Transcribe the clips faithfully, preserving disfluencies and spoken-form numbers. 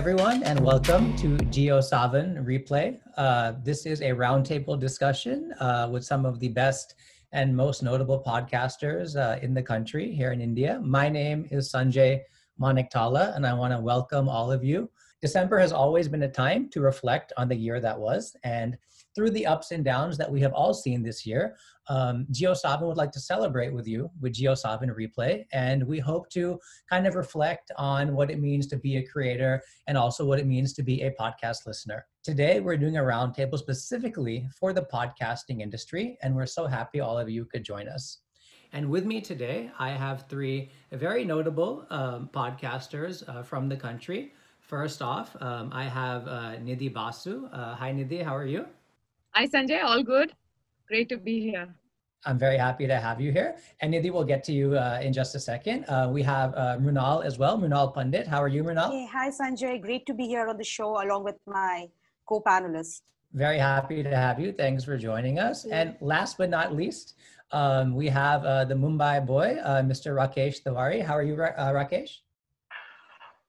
everyone, and welcome to JioSaavn Replay. Uh, this is a roundtable discussion uh, with some of the best and most notable podcasters uh, in the country here in India. My name is Sanjay Manaktala, and I want to welcome all of you. December has always been a time to reflect on the year that was, and through the ups and downs that we have all seen this year, um, JioSaavn would like to celebrate with you with JioSaavn Replay, and we hope to kind of reflect on what it means to be a creator and also what it means to be a podcast listener. Today, we're doing a roundtable specifically for the podcasting industry, and we're so happy all of you could join us. And with me today, I have three very notable um, podcasters uh, from the country. First off, um, I have uh, Nidhi Basu. Uh, hi, Nidhi, how are you? Hi, Sanjay, all good. Great to be here. I'm very happy to have you here. And Nidhi, we'll get to you uh, in just a second. Uh, we have uh, Mrunal as well, Mrunal Pandit. How are you, Mrunal? Hey, hi, Sanjay. Great to be here on the show along with my co-panelist. Very happy to have you. Thanks for joining us. Yeah. And last but not least, um, we have uh, the Mumbai boy, uh, Mister Rakesh Tiwari. How are you, uh, Rakesh?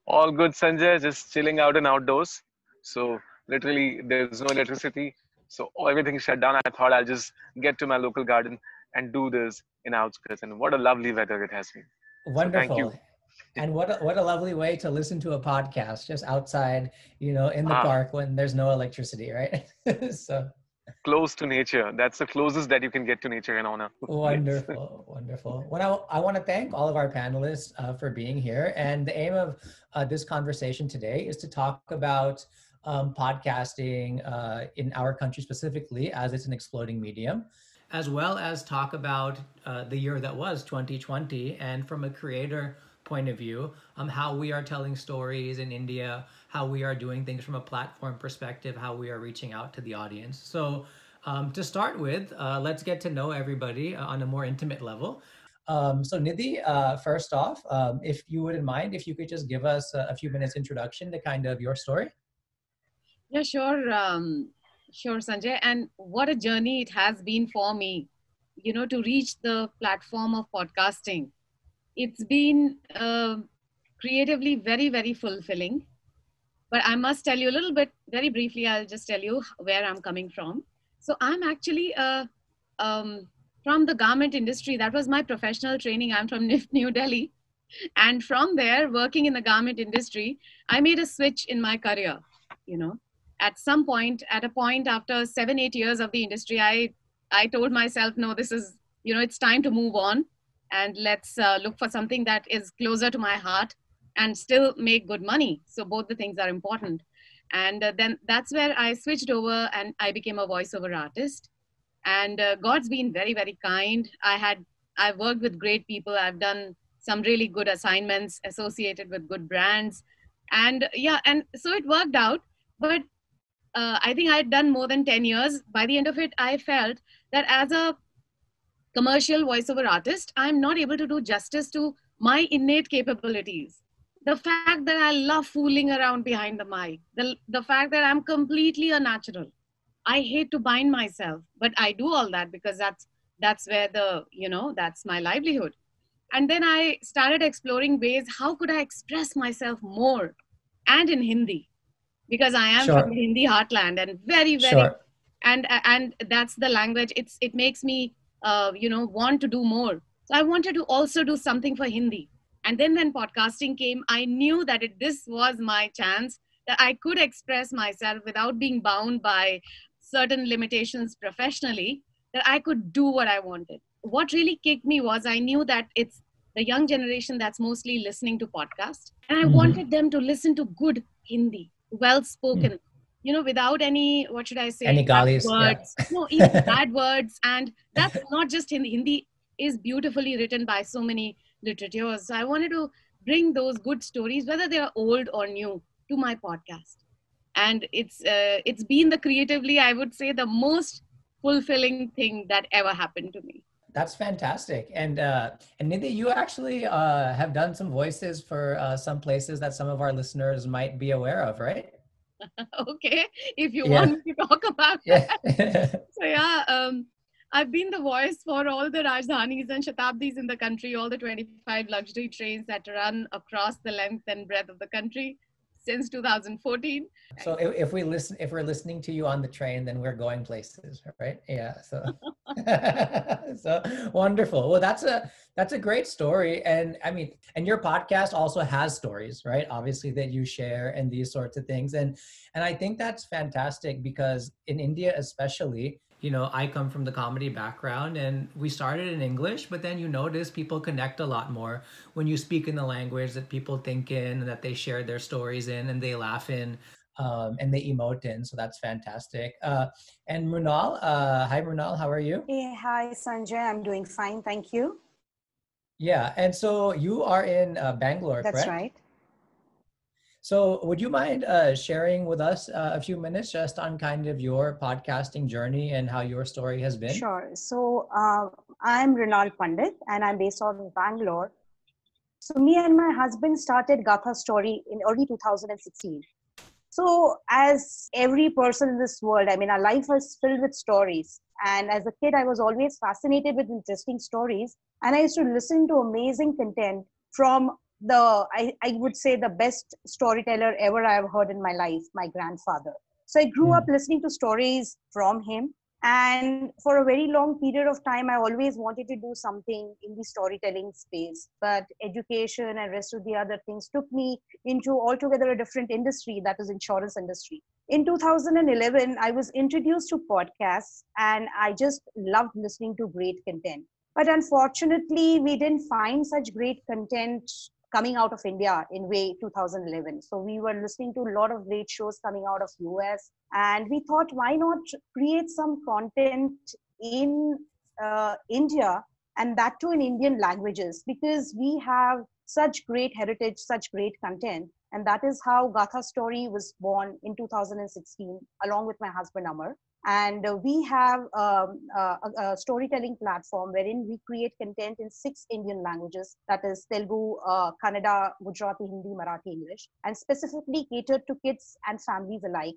All good, Sanjay. Just chilling out and outdoors. So literally, there's no electricity. So everything shut down. I thought I'll just get to my local garden and do this in outskirts. And what a lovely weather it has been. Wonderful. So thank you. And what a, what a lovely way to listen to a podcast, just outside, you know, in the ah. park when there's no electricity, right? So close to nature. That's the closest that you can get to nature and honor. Wonderful, wonderful. Well, I, I want to thank all of our panelists uh, for being here. And the aim of uh, this conversation today is to talk about Um, podcasting uh, in our country specifically, as it's an exploding medium, as well as talk about uh, the year that was twenty twenty, and from a creator point of view, um, how we are telling stories in India, how we are doing things from a platform perspective, how we are reaching out to the audience. So um, to start with, uh, let's get to know everybody uh, on a more intimate level. Um, so Nidhi, uh, first off, um, if you wouldn't mind, if you could just give us a, a few minutes introduction to kind of your story. Yeah, sure, um, sure, Sanjay. And what a journey it has been for me, you know, to reach the platform of podcasting. It's been uh, creatively very, very fulfilling. But I must tell you a little bit, very briefly, I'll just tell you where I'm coming from. So I'm actually uh, um, from the garment industry. That was my professional training. I'm from N I F T, New Delhi. And from there, working in the garment industry, I made a switch in my career, you know. At some point, at a point after seven, eight years of the industry, I, I told myself, no, this is, you know, it's time to move on and let's uh, look for something that is closer to my heart and still make good money. So both the things are important. And uh, then that's where I switched over and I became a voiceover artist. And uh, God's been very, very kind. I had, I've worked with great people. I've done some really good assignments associated with good brands. And yeah, and so it worked out. But Uh, I think I had done more than ten years. By the end of it, I felt that as a commercial voiceover artist, I'm not able to do justice to my innate capabilities. The fact that I love fooling around behind the mic, the, the fact that I'm completely a natural. I hate to bind myself, but I do all that because that's, that's where the, you know, that's my livelihood. And then I started exploring ways, how could I express myself more and in Hindi? Because I am sure. from the Hindi heartland and very, very, sure. and and that's the language. It's it makes me, uh, you know, want to do more. So I wanted to also do something for Hindi. And then when podcasting came, I knew that it, this was my chance that I could express myself without being bound by certain limitations professionally, that I could do what I wanted. What really kicked me was I knew that it's the young generation that's mostly listening to podcasts. And I mm-hmm. wanted them to listen to good Hindi. Well-spoken, mm. you know, without any, what should I say? Any galis, words. Yeah. No, even bad words. And that's not just Hindi. Hindi is beautifully written by so many literateurs. So I wanted to bring those good stories, whether they are old or new, to my podcast. And it's uh, it's been the creatively, I would say, the most fulfilling thing that ever happened to me. That's fantastic. And uh, and Nidhi, you actually uh, have done some voices for uh, some places that some of our listeners might be aware of, right? Okay, if you yeah. want to talk about yeah. that. So yeah, um, I've been the voice for all the Rajdhanis and Shatabdis in the country, all the twenty-five luxury trains that run across the length and breadth of the country. since two thousand fourteen. So if, if we listen, if we're listening to you on the train, then we're going places, right? Yeah. So, so wonderful. Well, that's a, that's a great story. And I mean, and your podcast also has stories, right? Obviously that you share and these sorts of things. And, and I think that's fantastic because in India, especially, you know, I come from the comedy background and we started in English, but then you notice people connect a lot more when you speak in the language that people think in and that they share their stories in and they laugh in um, and they emote in. So that's fantastic. Uh, and Mrunal, uh, hi Mrunal, how are you? Hey, hi Sanjay, I'm doing fine, thank you. Yeah, and so you are in uh, Bangalore, correct? That's right. So would you mind uh, sharing with us uh, a few minutes just on kind of your podcasting journey and how your story has been? Sure. So uh, I'm Mrunal Pandit and I'm based out of Bangalore. So me and my husband started Gatha Story in early two thousand sixteen. So as every person in this world, I mean, our life was filled with stories. And as a kid, I was always fascinated with interesting stories. And I used to listen to amazing content from the, I, I would say the best storyteller ever I have heard in my life, my grandfather. So I grew mm. up listening to stories from him. And for a very long period of time, I always wanted to do something in the storytelling space. But education and rest of the other things took me into altogether a different industry, that is insurance industry. In two thousand eleven, I was introduced to podcasts and I just loved listening to great content. But unfortunately, we didn't find such great content coming out of India in way two thousand eleven. So we were listening to a lot of great shows coming out of U S and we thought, why not create some content in uh, India and that too in Indian languages, because we have such great heritage, such great content. And that is how Gatha Story was born in two thousand sixteen, along with my husband Amar. And uh, we have um, uh, a, a storytelling platform wherein we create content in six Indian languages, that is Telugu, uh, Kannada, Gujarati, Hindi, Marathi, English, and specifically catered to kids and families alike.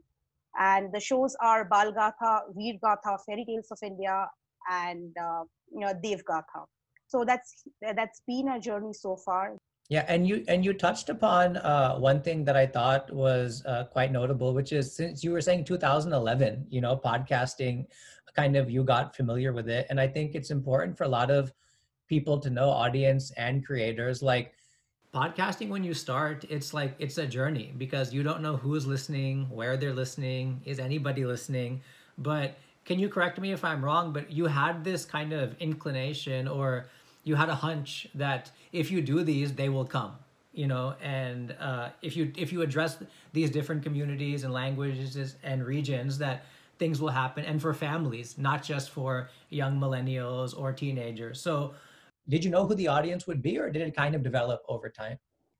And the shows are Balgatha, Veer Gatha, Fairy Tales of India, and uh, you know, Dev Gatha. So that's that's been our journey so far. Yeah, and you and you touched upon uh, one thing that I thought was uh, quite notable, which is since you were saying two thousand eleven, you know, podcasting, kind of you got familiar with it. And I think it's important for a lot of people to know, audience and creators, like podcasting when you start, it's like it's a journey because you don't know who's listening, where they're listening, is anybody listening? But can you correct me if I'm wrong, but you had this kind of inclination or you had a hunch that if you do these, they will come, you know, and uh, if you if you address these different communities and languages and regions, that things will happen. And for families, not just for young millennials or teenagers. So did you know who the audience would be, or did it kind of develop over time?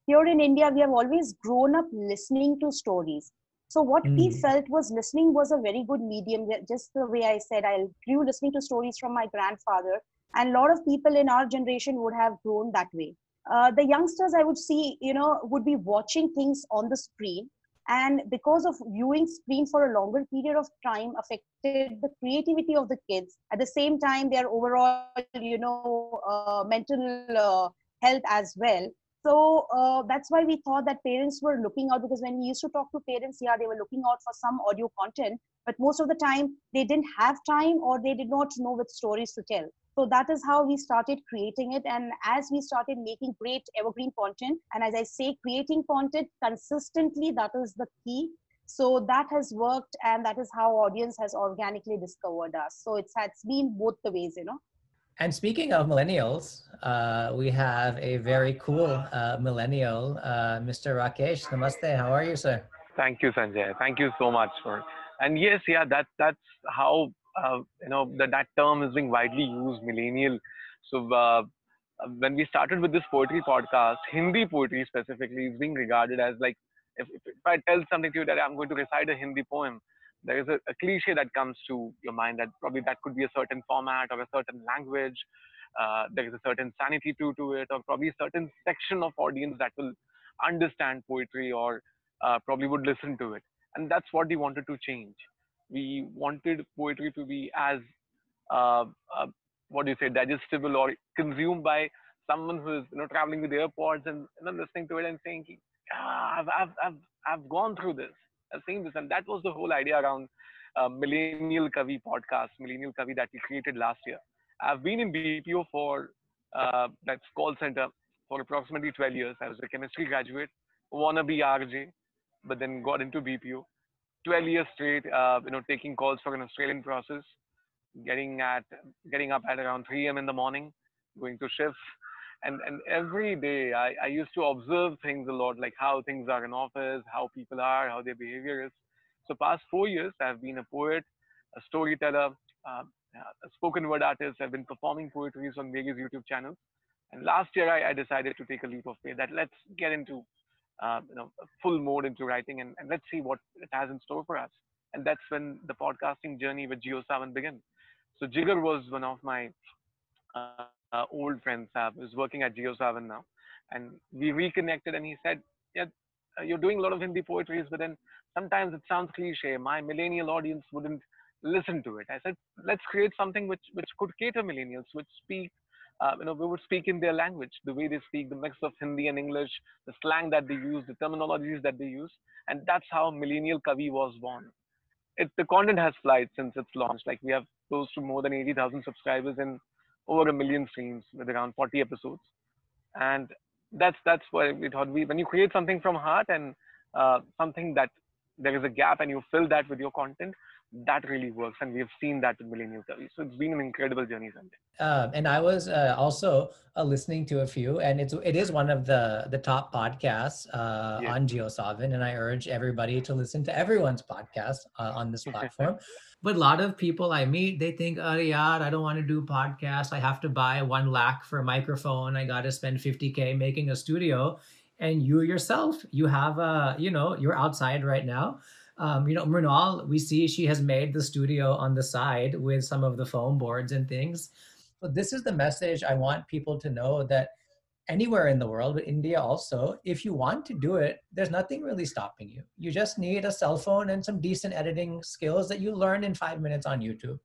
Here in India, we have always grown up listening to stories. So what mm. we felt was listening was a very good medium. Just the way I said, I grew listening to stories from my grandfather. And a lot of people in our generation would have grown that way. Uh, the youngsters I would see, you know, would be watching things on the screen. And because of viewing screen for a longer period of time affected the creativity of the kids. At the same time, their overall, you know, uh, mental uh, health as well. So uh, that's why we thought that parents were looking out, because when we used to talk to parents, yeah, they were looking out for some audio content, but most of the time they didn't have time or they did not know which stories to tell. So that is how we started creating it. And as we started making great evergreen content, and as I say, creating content consistently, that is the key. So that has worked, and that is how audience has organically discovered us. So it's, it's been both the ways, you know. And speaking of millennials, uh, we have a very cool uh, millennial, uh, Mister Rakesh. Namaste. How are you, sir? Thank you, Sanjay. Thank you so much for. And yes, yeah, that that's how uh, you know that that term is being widely used, millennial. So uh, when we started with this poetry podcast, Hindi poetry specifically is being regarded as like if, if I tell something to you that I'm going to recite a Hindi poem. There is a, a cliche that comes to your mind that probably that could be a certain format or a certain language. Uh, there is a certain sanity to, to it, or probably a certain section of audience that will understand poetry or uh, probably would listen to it. And that's what we wanted to change. We wanted poetry to be as, uh, uh, what do you say, digestible or consumed by someone who is you know traveling with AirPods and, and then listening to it and saying, ah, I've, I've, I've, I've gone through this. I've seen this. And that was the whole idea around uh, Millennial Kavya podcast, Millennial Kavya that we created last year. I've been in B P O for, uh, that's call center, for approximately twelve years. I was a chemistry graduate, wannabe R J, but then got into B P O. twelve years straight, uh, you know, taking calls for an Australian process, getting at, getting up at around three a m in the morning, going to shifts. And, and every day I, I used to observe things a lot, like how things are in office, how people are, how their behavior is. So past four years, I've been a poet, a storyteller, uh, a spoken word artist. I've been performing poetries on various YouTube channels. And last year I, I decided to take a leap of faith that let's get into uh, you know, full mode into writing and, and let's see what it has in store for us. And that's when the podcasting journey with JioSaavn began. So Jigar was one of my uh, uh, old friends uh, who is working at JioSaavn now. And we reconnected and he said, yeah, you're doing a lot of Hindi poetries, but then sometimes it sounds cliche. My millennial audience wouldn't listen to it. I said, let's create something which, which could cater millennials, which speak, uh, you know, we would speak in their language, the way they speak, the mix of Hindi and English, the slang that they use, the terminologies that they use. And that's how Millennial Kavya was born. It, the content has flied since its launch. Like we have close to more than eighty thousand subscribers and over a million streams with around forty episodes. And that's, that's why we thought we, when you create something from heart and uh, something that there is a gap and you fill that with your content, that really works. And we've seen that with Millennial Kavya. So it's been an incredible journey, Sanjay. Um, and I was uh, also uh, listening to a few, and it's, it is one of the, the top podcasts uh, yes. on JioSaavn. And I urge everybody to listen to everyone's podcast uh, on this platform. But a lot of people I meet, they think, oh, yaar, I don't want to do podcasts. I have to buy one lakh for a microphone. I got to spend fifty K making a studio. And you yourself, you have a, you know, you're outside right now. Um, you know, Mrunal, we see she has made the studio on the side with some of the foam boards and things. But this is the message I want people to know, that anywhere in the world, but India also, if you want to do it, there's nothing really stopping you. You just need a cell phone and some decent editing skills that you learn in five minutes on YouTube.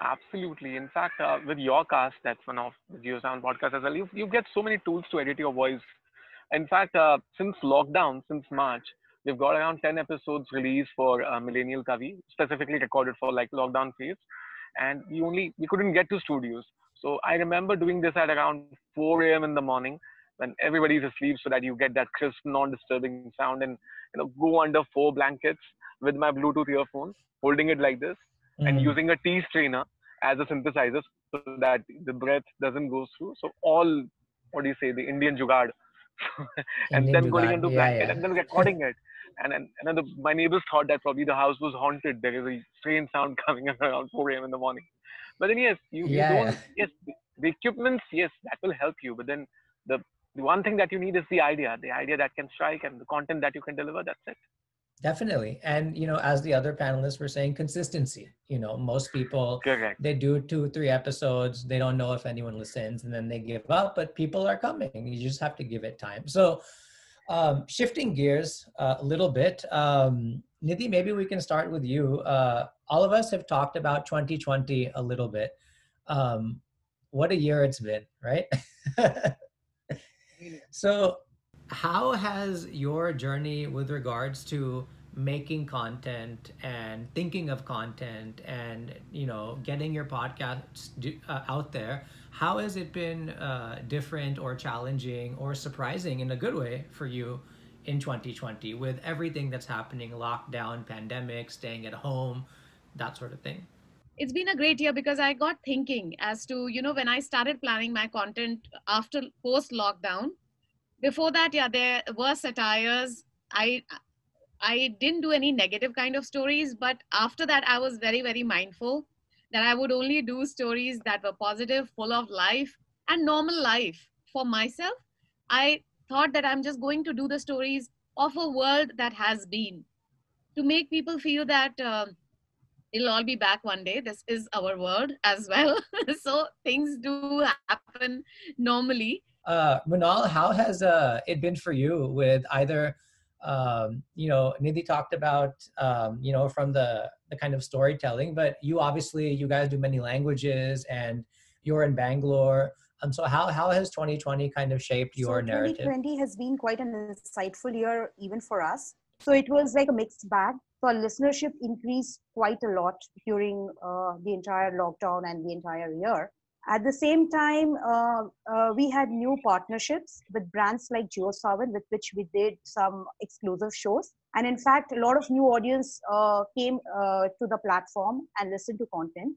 Absolutely. In fact, uh, with your cast, that's one of the JioSaavn podcasts as well. You, you get so many tools to edit your voice. In fact, uh, since lockdown, since March, we've got around ten episodes released for uh, Millennial Kavya, specifically recorded for like lockdown phase. And we only, we couldn't get to studios. So I remember doing this at around four a m in the morning when everybody's asleep, so that you get that crisp, non-disturbing sound, and you know, go under four blankets with my Bluetooth earphones, holding it like this mm. and using a tea strainer as a synthesizer so that the breath doesn't go through. So all, what do you say, the Indian Jugaad. and Indian then going into yeah, blanket yeah. and then recording it. And then, and then the, my neighbors thought that probably the house was haunted. There is a strange sound coming around four a m in the morning. But then yes, you, yeah, you don't, yeah. yes, the equipments, yes, that will help you. But then the, the one thing that you need is the idea, the idea that can strike and the content that you can deliver, that's it. Definitely. And, you know, as the other panelists were saying, consistency, you know, most people, Correct. they do two, three episodes. They don't know if anyone listens and then they give up, but people are coming. You just have to give it time. So um, shifting gears uh, a little bit, um, Nidhi, maybe we can start with you. Uh, all of us have talked about twenty twenty a little bit. Um, what a year it's been, right? So how has your journey with regards to making content and thinking of content and, you know, getting your podcasts do, uh, out there, how has it been uh, different or challenging or surprising in a good way for you in twenty twenty with everything that's happening, lockdown, pandemic, staying at home, that sort of thing? It's been a great year because I got thinking as to, you know, when I started planning my content after post-lockdown. Before that, yeah, there were satires. I I didn't do any negative kind of stories, but after that, I was very, very mindful that I would only do stories that were positive, full of life and normal life. For myself, I thought that I'm just going to do the stories of a world that has been, to make people feel that uh, it'll all be back one day. This is our world as well. So things do happen normally. Uh, Mrunal, how has uh, it been for you with either, um, you know, Nidhi talked about, um, you know, from the, the kind of storytelling, but you obviously, you guys do many languages and you're in Bangalore. Um, so how, how has twenty twenty kind of shaped your so narrative? twenty twenty has been quite an insightful year even for us. So it was like a mixed bag. So our listenership increased quite a lot during uh, the entire lockdown and the entire year. At the same time, uh, uh, we had new partnerships with brands like JioSaavn, with which we did some exclusive shows. And in fact, a lot of new audience uh, came uh, to the platform and listened to content.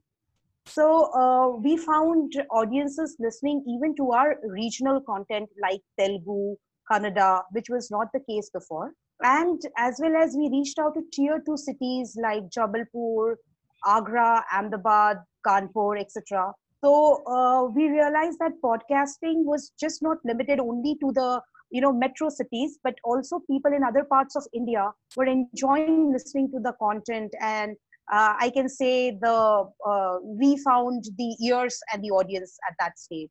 So uh, we found audiences listening even to our regional content like Telugu, Kannada, which was not the case before. And as well as we reached out to tier two cities like Jabalpur, Agra, Ahmedabad, Kanpur, et cetera. So uh, we realized that podcasting was just not limited only to the, you know, metro cities, but also people in other parts of India were enjoying listening to the content. And uh, I can say the uh, we found the ears and the audience at that stage.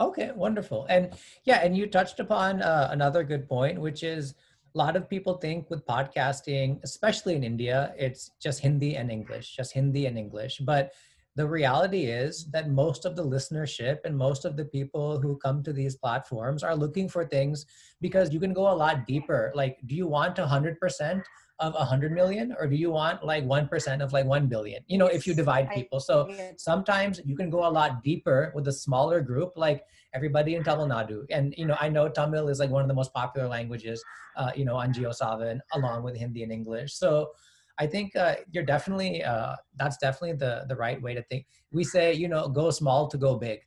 Okay, wonderful. And yeah, and you touched upon uh, another good point, which is a lot of people think with podcasting, especially in India, it's just Hindi and English, just Hindi and English. But the reality is that most of the listenership and most of the people who come to these platforms are looking for things because you can go a lot deeper. Like, do you want one hundred percent of one hundred million or do you want like one percent of like one billion? You know, if you divide people. So sometimes you can go a lot deeper with a smaller group, like everybody in Tamil Nadu. And, you know, I know Tamil is like one of the most popular languages, uh, you know, on JioSaavn along with Hindi and English. So I think uh, you're definitely, uh, that's definitely the, the right way to think. We say, you know, go small to go big.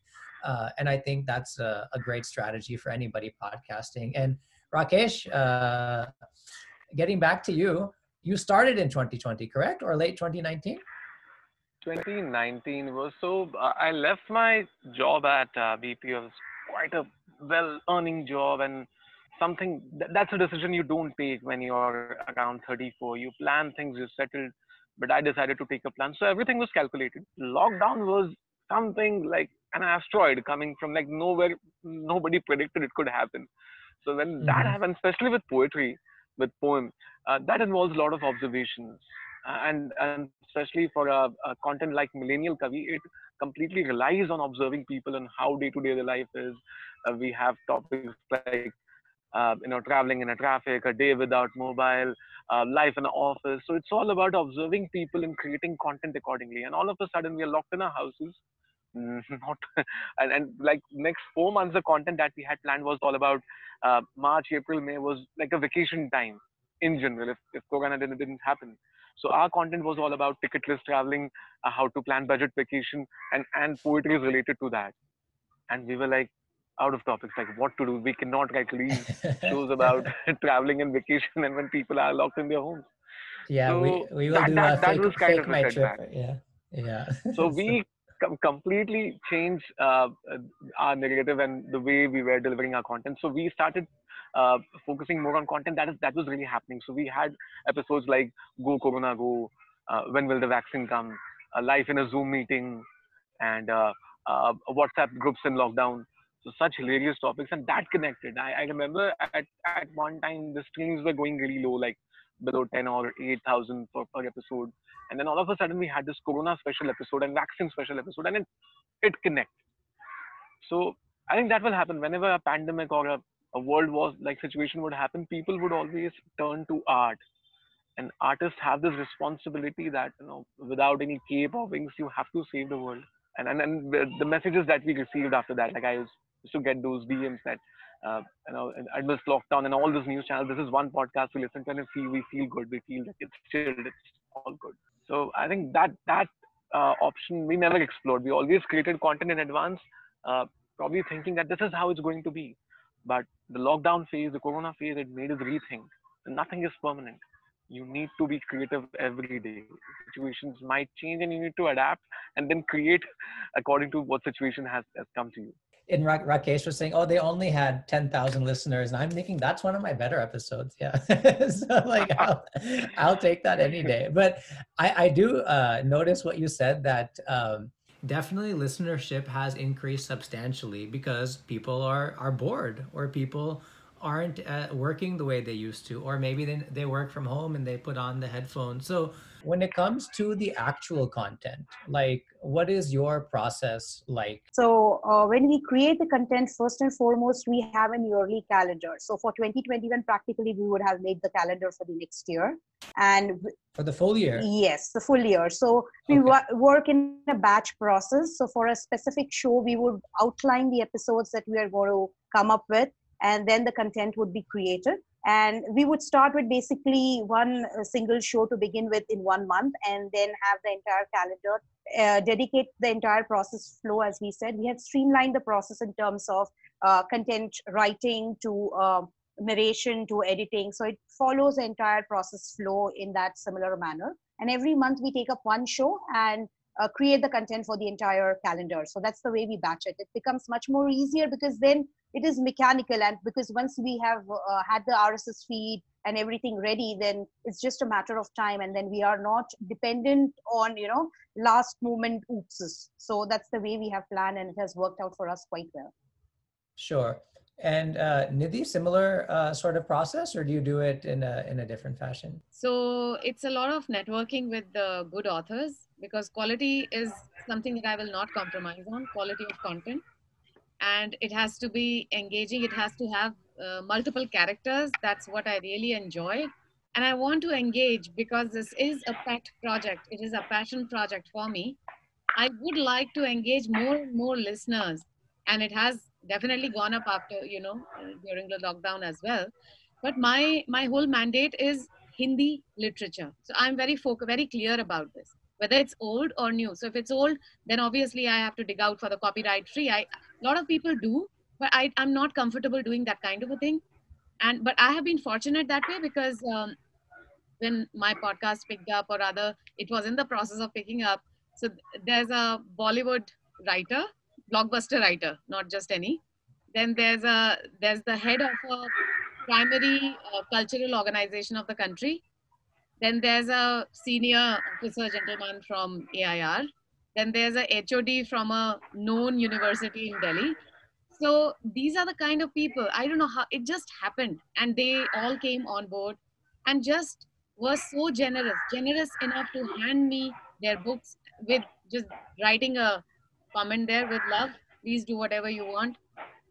Uh, and I think that's a, a great strategy for anybody podcasting. And Rakesh, uh, getting back to you, you started in twenty twenty, correct? Or late twenty nineteen? twenty nineteen was so, uh, I left my job at uh, B P O. It was quite a well-earning job, and something that's a decision you don't take when you're around thirty-four. You plan things, you settled, but I decided to take a plan. So everything was calculated. Lockdown was something like an asteroid coming from like nowhere. Nobody predicted it could happen. So when mm-hmm. that happened, especially with poetry, with poem, uh, that involves a lot of observations. And, and especially for a, a content like Millennial Kavya, it completely relies on observing people and how day-to-day their life is. Uh, we have topics like Uh, you know, traveling in a traffic, a day without mobile, uh, life in the office. So it's all about observing people and creating content accordingly. And all of a sudden, we are locked in our houses. Not, and, and like next four months, the content that we had planned was all about uh, March, April, May was like a vacation time in general, if, if Corona didn't, didn't happen. So our content was all about ticketless traveling, uh, how to plan budget vacation, and, and poetry is related to that. And we were like, out of topics, like what to do. We cannot like leave shows about traveling and vacation and when people are locked in their homes. Yeah, so we, we will that, do that, that fake, was kind of a setback. Yeah, yeah. So we com- completely changed uh, our narrative and the way we were delivering our content. So we started uh, focusing more on content that is that was really happening. So we had episodes like Go Corona Go, uh, when will the vaccine come, uh, life in a Zoom meeting, and uh, uh, WhatsApp groups in lockdown. So such hilarious topics, and that connected. I, I remember at, at one time the streams were going really low, like below ten or eight thousand per, per episode. And then all of a sudden we had this Corona special episode and vaccine special episode, and it, it connected. So I think that will happen whenever a pandemic or a, a world war like situation would happen. People would always turn to art, and artists have this responsibility that, you know, without any cape or wings, you have to save the world. And and, and the, the messages that we received after that, like I was to get those D Ms that, uh, you know, amidst lockdown and all those news channels, this is one podcast we listen to and see, we feel good, we feel that it's chilled, it's all good. So I think that that uh, option we never explored. We always created content in advance, uh, probably thinking that this is how it's going to be. But the lockdown phase, the Corona phase, it made us rethink. Nothing is permanent. You need to be creative every day. Situations might change and you need to adapt and then create according to what situation has, has come to you. And Ra- Rakesh was saying, oh, they only had ten thousand listeners. And I'm thinking that's one of my better episodes. Yeah. So like, I'll, I'll take that any day. But I, I do uh, notice what you said, that um, definitely listenership has increased substantially because people are, are bored, or people aren't uh, working the way they used to, or maybe they, they work from home and they put on the headphones. So when it comes to the actual content, like what is your process like? So uh, when we create the content, first and foremost, we have an yearly calendar. So for twenty twenty-one, practically we would have made the calendar for the next year. And for the full year? Yes, the full year. So we okay. wo- work in a batch process. So for a specific show, we would outline the episodes that we are going to come up with. And then the content would be created. And we would start with basically one single show to begin with in one month, and then have the entire calendar, uh, dedicate the entire process flow. As we said, we have streamlined the process in terms of uh, content writing to uh, narration to editing. So it follows the entire process flow in that similar manner. And every month we take up one show and uh, create the content for the entire calendar. So that's the way we batch it. It becomes much more easier because then it is mechanical, and because once we have uh, had the R S S feed and everything ready, then it's just a matter of time, and then we are not dependent on, you know, last moment oopses. So that's the way we have planned, and it has worked out for us quite well. Sure. And uh, Nidhi, similar uh, sort of process, or do you do it in a in a different fashion? So it's a lot of networking with the good authors, because quality is something that I will not compromise on, quality of content. And it has to be engaging. It has to have uh, multiple characters. That's what I really enjoy. And I want to engage because this is a pet project. It is a passion project for me. I would like to engage more and more listeners. And it has definitely gone up after, you know, during the lockdown as well. But my, my whole mandate is Hindi literature. So I'm very focused, very clear about this, whether it's old or new. So if it's old, then obviously I have to dig out for the copyright free. I, a lot of people do, but I, I'm not comfortable doing that kind of a thing. And but I have been fortunate that way because um, when my podcast picked up, or rather it was in the process of picking up. So there's a Bollywood writer, blockbuster writer, not just any. Then there's a there's the head of a primary uh, cultural organization of the country. Then there's a senior officer gentleman from A I R. Then there's a H O D from a known university in Delhi. So these are the kind of people, I don't know how, it just happened. And they all came on board and just were so generous, generous enough to hand me their books with just writing a comment there with love, please do whatever you want.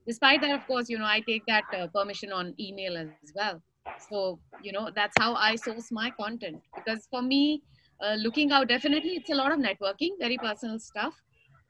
Despite that, of course, you know, I take that uh, permission on email as well. So, you know, that's how I source my content, because for me, uh, looking out, definitely it's a lot of networking, very personal stuff,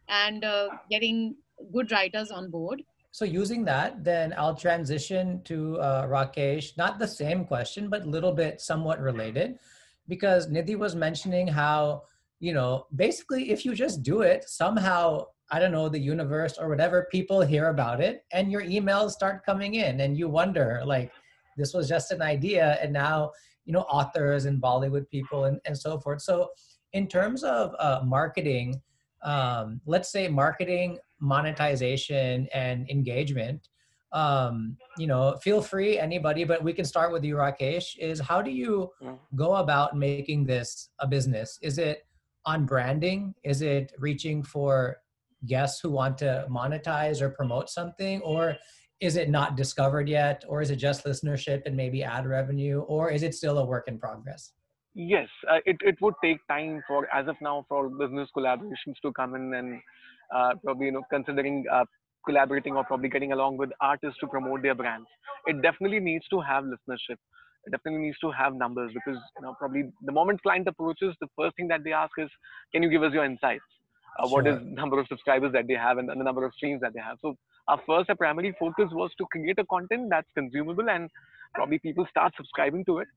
and uh, getting good writers on board. So using that, then I'll transition to uh, Rakesh, not the same question, but a little bit somewhat related, because Nidhi was mentioning how, you know, basically if you just do it, somehow, I don't know, the universe or whatever, people hear about it and your emails start coming in and you wonder like, this was just an idea, and now, you know, authors and Bollywood people and, and so forth. So in terms of uh, marketing, um, let's say marketing, monetization, and engagement, um, you know, feel free, anybody, but we can start with you, Rakesh, is how do you go about making this a business? Is it on branding? Is it reaching for guests who want to monetize or promote something? Or is it not discovered yet? Or is it just listenership and maybe ad revenue? Or is it still a work in progress? Yes, uh, it, it would take time for, as of now, for business collaborations to come in, and uh, probably, you know, considering uh, collaborating or probably getting along with artists to promote their brands. It definitely needs to have listenership. It definitely needs to have numbers, because, you know, probably the moment client approaches, the first thing that they ask is, can you give us your insights? Uh, what sure. is the number of subscribers that they have and the number of streams that they have. So our first, our primary focus was to create a content that's consumable and probably people start subscribing to it.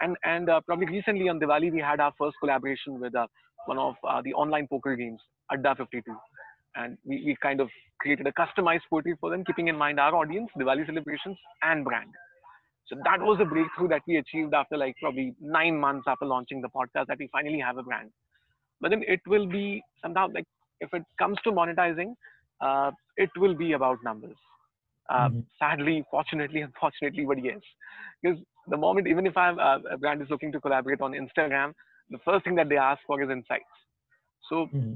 And and uh, probably recently on Diwali, we had our first collaboration with uh, one of uh, the online poker games, Adda fifty-two. And we, we kind of created a customized poetry for them, keeping in mind our audience, Diwali celebrations, and brand. So that was a breakthrough that we achieved after like probably nine months after launching the podcast, that we finally have a brand. But then it will be somehow like, if it comes to monetizing, uh, it will be about numbers. Uh, mm-hmm. Sadly, fortunately, unfortunately, but yes. Because the moment, even if I'm, uh, a brand is looking to collaborate on Instagram, the first thing that they ask for is insights. So mm-hmm.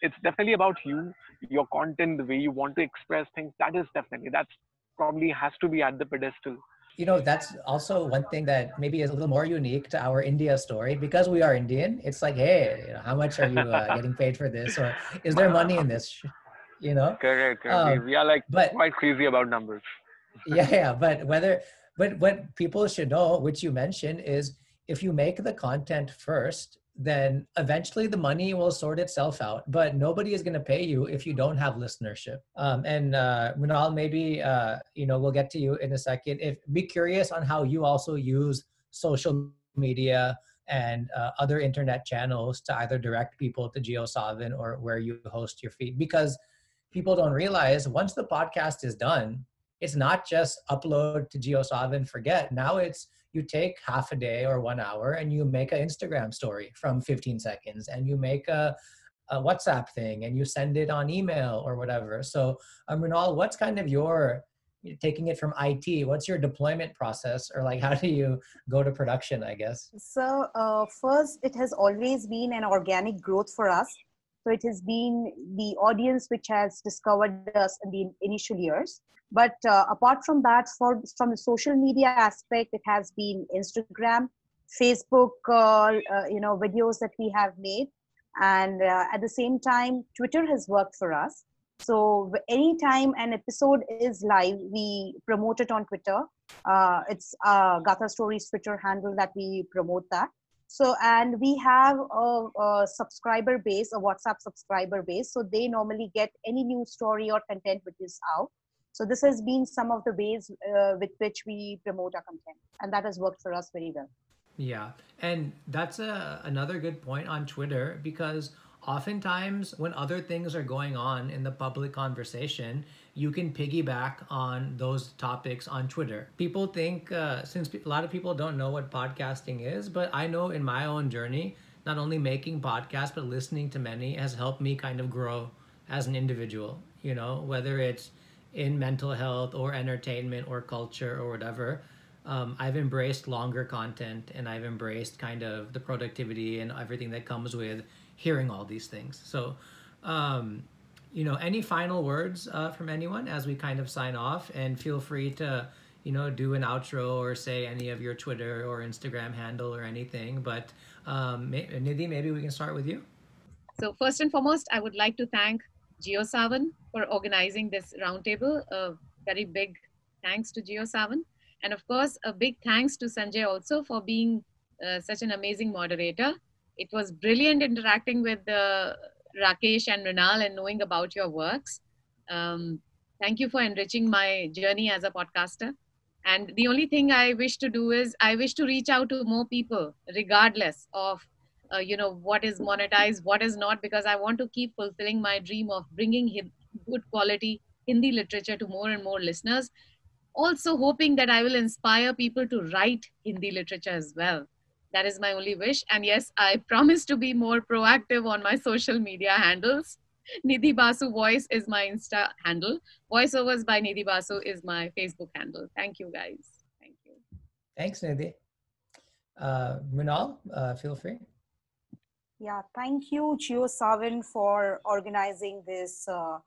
it's definitely about you, your content, the way you want to express things. That is definitely, that's probably has to be at the pedestal. You know, that's also one thing that maybe is a little more unique to our India story. Because we are Indian, it's like, hey, you know, how much are you uh, getting paid for this? Or is there money in this? You know? Correct. correct. Um, we are like but, quite crazy about numbers. yeah, yeah. But whether, but what people should know, which you mentioned, is if you make the content first, then eventually the money will sort itself out. But nobody is going to pay you if you don't have listenership. Um, and uh, Mrunal, maybe uh, you know, we'll get to you in a second. If be curious on how you also use social media and uh, other internet channels to either direct people to JioSaavn or where you host your feed, because people don't realize once the podcast is done, it's not just upload to JioSaavn, forget. Now it's you take half a day or one hour and you make an Instagram story from fifteen seconds and you make a, a WhatsApp thing and you send it on email or whatever. So um, Mrunal, what's kind of your, taking it from I T, what's your deployment process, or like how do you go to production, I guess? So uh, first, it has always been an organic growth for us. So it has been the audience which has discovered us in the initial years. But uh, apart from that, for, from the social media aspect, it has been Instagram, Facebook, uh, uh, you know, videos that we have made. And uh, at the same time, Twitter has worked for us. So anytime an episode is live, we promote it on Twitter. Uh, it's uh, Gatha Story's Twitter handle that we promote that. So, and we have a, a subscriber base, a WhatsApp subscriber base. So they normally get any new story or content which is out. So this has been some of the ways uh, with which we promote our content, and that has worked for us very well. Yeah. And that's a, another good point on Twitter, because oftentimes when other things are going on in the public conversation, you can piggyback on those topics on Twitter. People think, uh, since a lot of people don't know what podcasting is, but I know in my own journey, not only making podcasts, but listening to many has helped me kind of grow as an individual, you know, whether it's in mental health or entertainment or culture or whatever. Um, I've embraced longer content, and I've embraced kind of the productivity and everything that comes with hearing all these things. So, um, you know, any final words uh, from anyone as we kind of sign off? And feel free to, you know, do an outro or say any of your Twitter or Instagram handle or anything. But um, Nidhi, maybe we can start with you. So first and foremost, I would like to thank JioSaavn for organizing this roundtable. A very big thanks to JioSaavn. And of course, a big thanks to Sanjay also for being uh, such an amazing moderator. It was brilliant interacting with the Rakesh and Mrunal and knowing about your works. Um, thank you for enriching my journey as a podcaster. And the only thing I wish to do is I wish to reach out to more people, regardless of uh, you know, what is monetized, what is not, because I want to keep fulfilling my dream of bringing good quality Hindi literature to more and more listeners. Also hoping that I will inspire people to write Hindi literature as well. That is my only wish. And yes, I promise to be more proactive on my social media handles. Nidhi Basu Voice is my Insta handle. Voiceovers by Nidhi Basu is my Facebook handle. Thank you, guys. Thank you. Thanks, Nidhi. Uh, Mrunal, uh, feel free. Yeah, thank you, JioSaavn, for organizing this uh,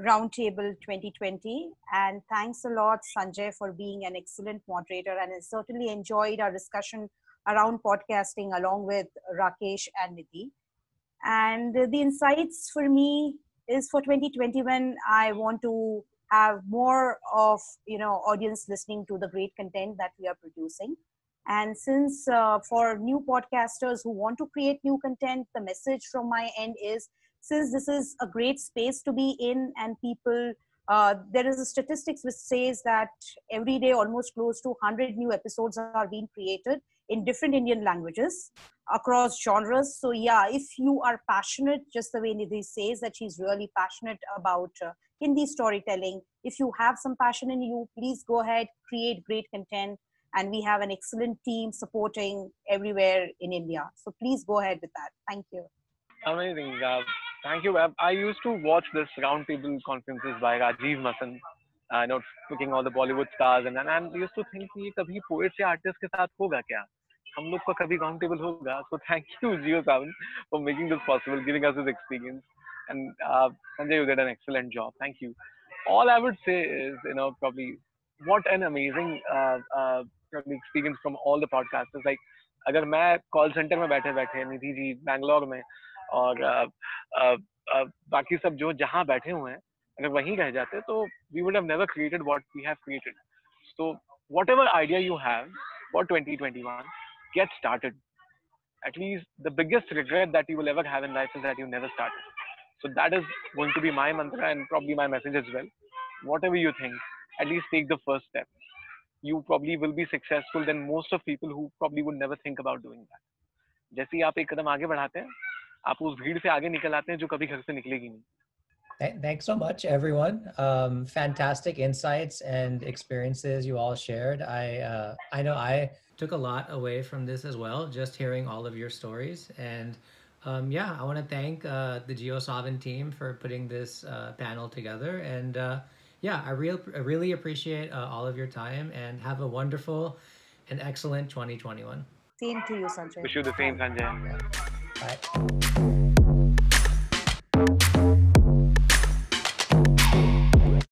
Roundtable twenty twenty. And thanks a lot, Sanjay, for being an excellent moderator. And I certainly enjoyed our discussion around podcasting along with Rakesh and Nidhi. And the insights for me is for twenty twenty-one, I want to have more of, you know, audience listening to the great content that we are producing. And since uh, for new podcasters who want to create new content, the message from my end is, since this is a great space to be in and people, uh, there is a statistics which says that every day almost close to one hundred new episodes are being created in different Indian languages across genres. So yeah, if you are passionate, just the way Nidhi says that she's really passionate about uh, Hindi storytelling, if you have some passion in you, please go ahead, create great content. And we have an excellent team supporting everywhere in India. So please go ahead with that. Thank you. Amazing. Uh, thank you. I used to watch this roundtable conferences by Rajiv Masan, uh, you know, picking all the Bollywood stars, and, and I used to think कि कभी poets या artists के साथ होगा क्या? हम लोग का कभी roundtable होगा? So thank you, JioSaavn, for making this possible, giving us this experience, and uh, Sanjay, you did an excellent job. Thank you. All I would say is, you know, probably what an amazing uh, uh, experience from all the podcasters. Like, अगर मैं call center में बैठे बैठे निधि जी बैंगलोर में और uh, uh, uh, बाकी सब जो जहाँ बैठे हुए हैं अगर वहीं रह जाते तो we would have never created what we have created. So whatever idea you have for twenty twenty-one, get started. At least the biggest regret that you will ever have in life is that you never started. So that is going to be my mantra and probably my message as well. Whatever you think, at least take the first step. You probably will be successful than most of people who probably would never think about doing that. जैसे ही आप एक कदम आगे बढ़ाते हैं, आप उस भीड़ से आगे निकल आते हैं जो कभी घर से निकलेगी नहीं. Thanks so much, everyone. Um, fantastic insights and experiences you all shared. I uh, I know I took a lot away from this as well, just hearing all of your stories. And um, yeah, I want to thank uh, the JioSaavn team for putting this uh, panel together. And uh, yeah, I, real, I really appreciate uh, all of your time and have a wonderful and excellent twenty twenty-one. Same to you, Sanjay. Wish you the same, Sanjay. Yeah. Bye.